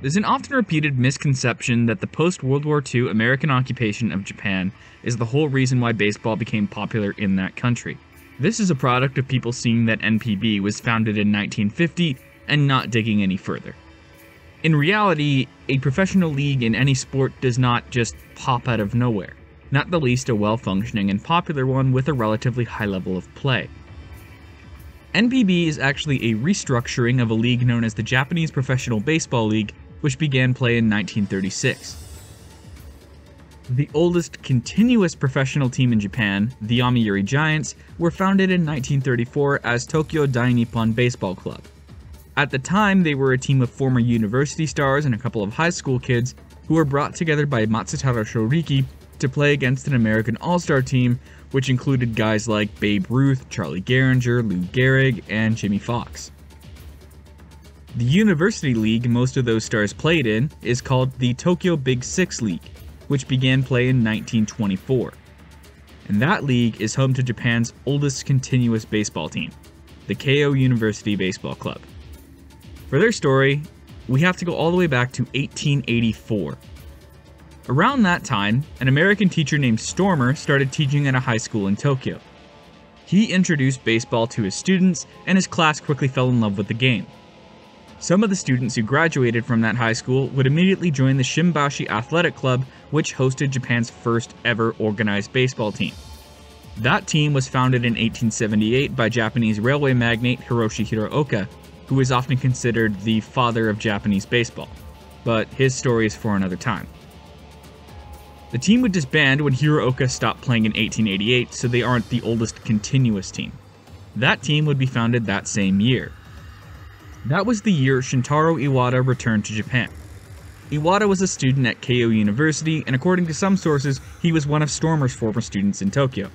There's an often repeated misconception that the post-World War II American occupation of Japan is the whole reason why baseball became popular in that country. This is a product of people seeing that NPB was founded in 1950 and not digging any further. In reality, a professional league in any sport does not just pop out of nowhere, not the least a well-functioning and popular one with a relatively high level of play. NPB is actually a restructuring of a league known as the Japanese Professional Baseball League, which began play in 1936. The oldest continuous professional team in Japan, the Yomiuri Giants, were founded in 1934 as Tokyo Dai Nippon Baseball Club. At the time, they were a team of former university stars and a couple of high school kids who were brought together by Matsutaro Shoriki to play against an American all-star team, which included guys like Babe Ruth, Charlie Gehringer, Lou Gehrig, and Jimmy Fox. The university league most of those stars played in is called the Tokyo Big Six League, which began play in 1924. And that league is home to Japan's oldest continuous baseball team, the Keio University Baseball Club. For their story, we have to go all the way back to 1884. Around that time, an American teacher named Stormer started teaching at a high school in Tokyo. He introduced baseball to his students, and his class quickly fell in love with the game. Some of the students who graduated from that high school would immediately join the Shimbashi Athletic Club, which hosted Japan's first ever organized baseball team. That team was founded in 1878 by Japanese railway magnate Hiroshi Hirooka, who is often considered the father of Japanese baseball, but his story is for another time. The team would disband when Hirooka stopped playing in 1888, so they aren't the oldest continuous team. That team would be founded that same year. That was the year Shintaro Iwata returned to Japan. Iwata was a student at Keio University, and according to some sources, he was one of Stormer's former students in Tokyo.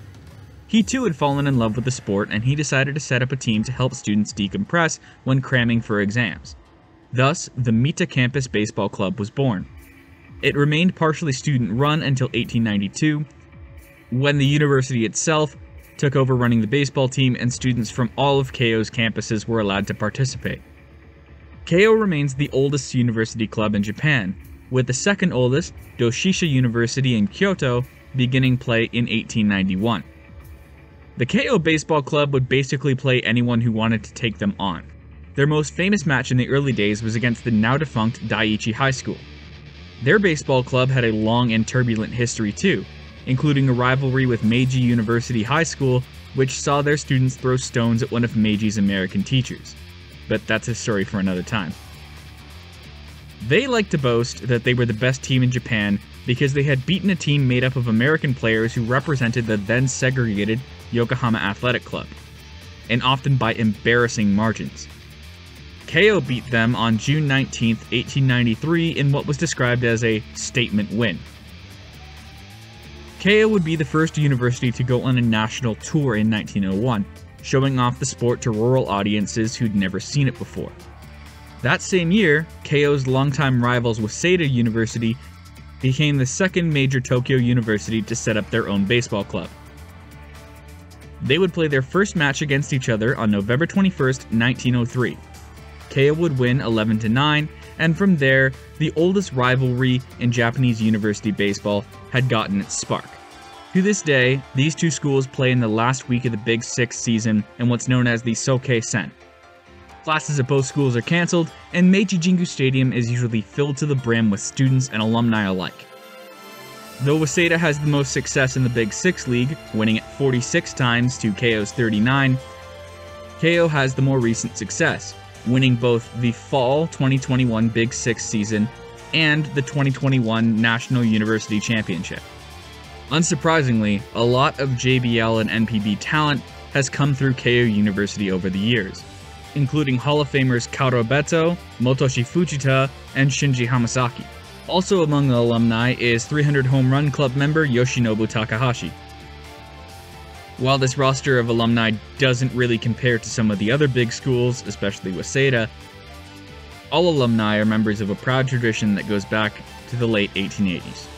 He too had fallen in love with the sport, and he decided to set up a team to help students decompress when cramming for exams. Thus, the Mita Campus Baseball Club was born. It remained partially student-run until 1892, when the university itself took over running the baseball team and students from all of Keio's campuses were allowed to participate. Keio remains the oldest university club in Japan, with the second oldest, Doshisha University in Kyoto, beginning play in 1891. The Keio Baseball Club would basically play anyone who wanted to take them on. Their most famous match in the early days was against the now-defunct Daiichi High School. Their baseball club had a long and turbulent history too, including a rivalry with Meiji University High School, which saw their students throw stones at one of Meiji's American teachers. But that's a story for another time. They like to boast that they were the best team in Japan because they had beaten a team made up of American players who represented the then-segregated Yokohama Athletic Club, and often by embarrassing margins. Keio beat them on June 19, 1893 in what was described as a statement win. Keio would be the first university to go on a national tour in 1901, showing off the sport to rural audiences who'd never seen it before. That same year, Keio's longtime rivals Waseda University became the second major Tokyo university to set up their own baseball club. They would play their first match against each other on November 21, 1903. Keio would win 11-9, and from there, the oldest rivalry in Japanese university baseball had gotten its spark. To this day, these two schools play in the last week of the Big Six season in what's known as the Sokeisen. Classes at both schools are cancelled, and Meiji Jingu Stadium is usually filled to the brim with students and alumni alike. Though Waseda has the most success in the Big Six League, winning it 46 times to Keio's 39, Keio has the more recent success, winning both the fall 2021 Big Six season and the 2021 National University Championship. Unsurprisingly, a lot of JBL and NPB talent has come through Keio University over the years, including Hall of Famers Kaoru Beto, Motoshi Fujita, and Shinji Hamasaki. Also among the alumni is 300 Home Run Club member Yoshinobu Takahashi. While this roster of alumni doesn't really compare to some of the other big schools, especially Waseda, all alumni are members of a proud tradition that goes back to the late 1880s.